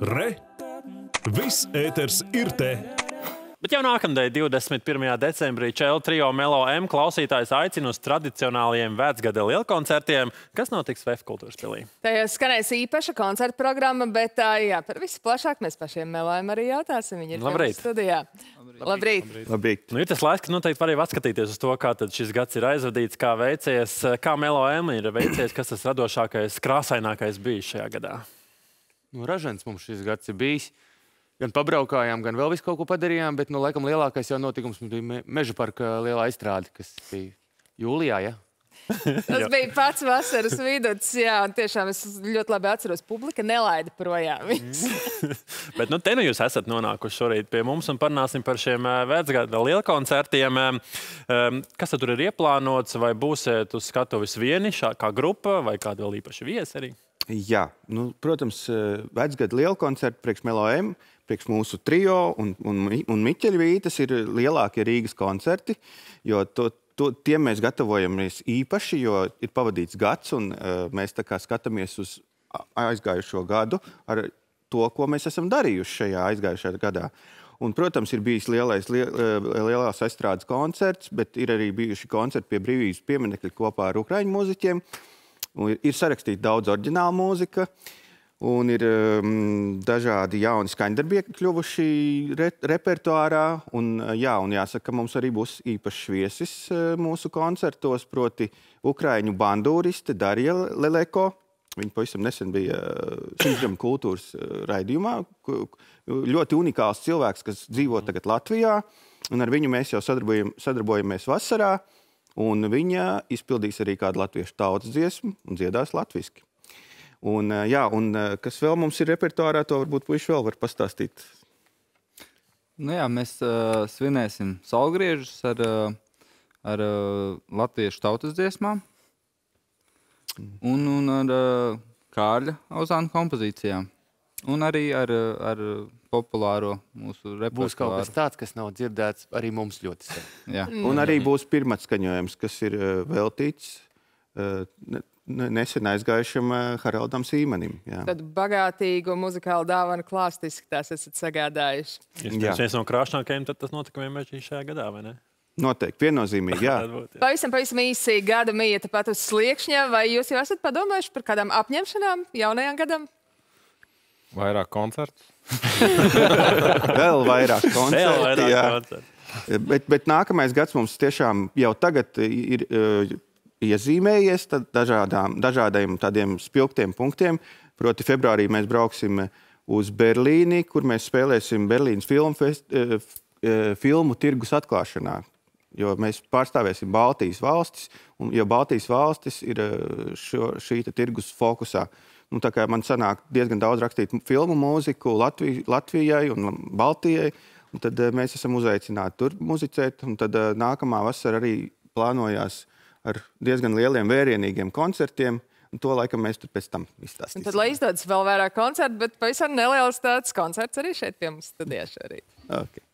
Re! Viss ēters ir te! Bet jau nākamdēļ 21. decembrī Čellu trio «Melo-M» klausītājs aicina uz tradicionālajiem vecgada lielkoncertiem, kas notiks VEF Kultūras pilī. Tajos skanēs īpaša koncerta programma, bet par visu plašāk mēs pašiem «Melo-M» arī jautāsim. Viņi ir mums studijā. Labrīt! Labrīt! Ir tas laiks, ka noteikti var atskatīties uz to, kā šis gads ir aizvadīts, kā veicies, kā «Melo-M» ir veicies, kas tas radošākais, krāsainākais bijis šajā gadā. Ražens mums šis gads ir bijis. Gan pabraukājām, gan vēl visu kaut ko padarījām, bet, nu, laikam lielākais jau notikums bija Mežaparka lielā izstrāde, kas bija jūlijā, ja? Tas bija pats vasaras viduts, jā, un tiešām es ļoti labi atceros, publika nelaida projām. Bet, nu, te nu jūs esat nonākuši šorīt pie mums un parunāsim par šiem vecgada lielkoncertiem. Kas tad tur ir ieplānots, vai būsiet uz skatuves vieni, kā grupa, vai kādi vēl īpaši viesi arī? Jā, nu, protams, vecgada lielkoncerti priekš Melo-M, priekš mūsu trio un Miķeļvītas ir lielākie Rīgas koncerti, jo tiem mēs gatavojamies īpaši, jo ir pavadīts gads un mēs tā kā skatāmies uz aizgājušo gadu ar to, ko mēs esam darījuši šajā aizgājušajā gadā. Un, protams, ir bijis lielās aizstrādes koncerts, bet ir arī bijuši koncerti pie brīvības pieminekļa kopā ar ukraiņu mūziķiem. Ir sarakstīta daudz oriģināla mūzika, un ir dažādi jauni skaņdarbieki kļuvuši repertuārā. Un jāsaka, ka mums arī būs īpašs viesis mūsu koncertos, proti ukraiņu bandūriste Darija Leleko. Viņa pavisam nesen bija Simžam kultūras raidījumā. Ļoti unikāls cilvēks, kas dzīvo tagad Latvijā, un ar viņu mēs jau sadarbojamies vasarā. Un viņa izpildīs arī kādu latviešu tautas dziesmu un dziedās latviski. Un, jā, un kas vēl mums ir repertuārā, to varbūt puiši vēl var pastāstīt. Nu jā, mēs svinēsim saulgriežus ar latviešu tautas dziesmām un ar Karļa Ozāna kompozīcijām. Un arī ar populāro mūsu repertuāru. Būs kaut kas tāds, kas nav dzirdēts arī mums ļoti sen. Un arī būs pirmais skaņojums, kas ir veltīts nesen aizgājušam Haraldam Šīmenim. Tad bagātīgu muzikālu dāvanu klāstu izskatās esat sagādājuši. Jūs viens no krāšņākajiem tas notikumiem mežģī šajā gadā, vai ne? Noteikti, viennozīmīgi, jā. Pavisam īsi gada mieta pat uz sliekšņa, vai jūs jau esat padomājuši par kādām apņemšanām jaunajām gadām? Vairāk koncerts. Vēl vairāk koncerti. Bet nākamais gads mums tiešām jau tagad ir iezīmējies dažādiem tādiem spilgtiem punktiem. Proti februārī mēs brauksim uz Berlīni, kur mēs spēlēsim Berlīnes filmu tirgus atklāšanā. Jo mēs pārstāvēsim Baltijas valstis, jo Baltijas valstis ir šīta tirgus fokusā. Nu, tā kā man sanāk diezgan daudz rakstīt filmu mūziku Latvijai un Baltijai, un tad mēs esam uzaicināti tur muzicēt, un tad nākamā vasara arī plānojās ar diezgan lieliem vērienīgiem koncertiem, un to laikam mēs tur pēc tam izstāstīsim. Tad, lai izdodas vēl vairāk koncertu, bet pavisam neliels tāds koncerts arī šeit pie mums studijā šorīt.